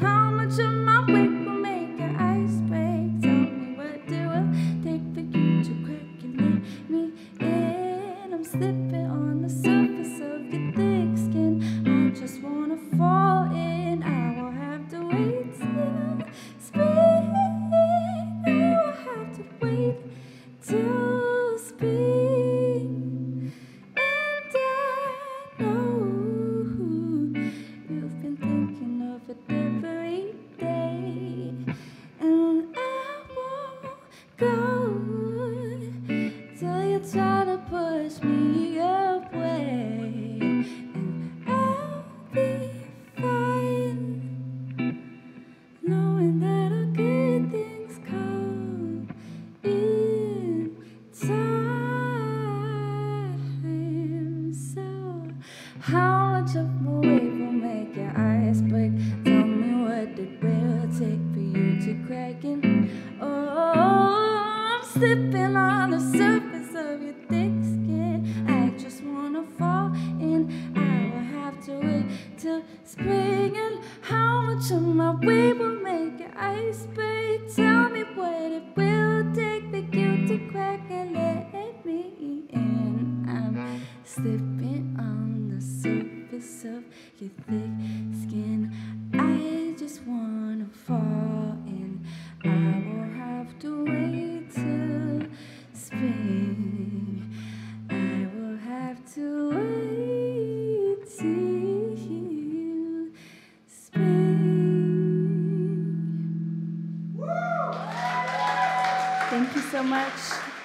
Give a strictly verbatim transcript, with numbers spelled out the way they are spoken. How much of my weight will make your ice break? Tell me what do I take for you to crack and let me in? I'm slipping on the surface of your thick skin. I just wanna fall in. I will have to wait till spring. I will have to wait till spring. Try to push me away, and I'll be fine, knowing that all good things come in time. So how much of a wave will make your eyes break? Tell me what it will take for you to crack it. Oh, I'm slipping on the surface of your thick skin. I just wanna fall in. I will have to wait till spring. And how much of my weight will make your ice break? Tell me what it will take for you to crack and let me in. I'm slipping on the surface of your thick skin. I just wanna fall in. I will have to wait till spring. Thank you so much.